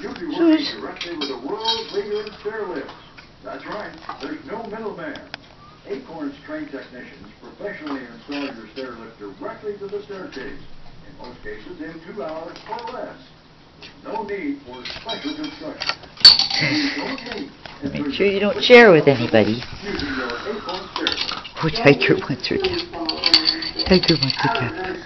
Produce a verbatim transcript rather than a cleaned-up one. Usually working directly with the world leader in stairlifts. That's right, there's no middleman. Acorns trained technicians professionally install your stairlift directly to the staircase, in most cases in two hours or less. No need for special construction. Make sure you don't share with anybody. Which I do once again. I do once again.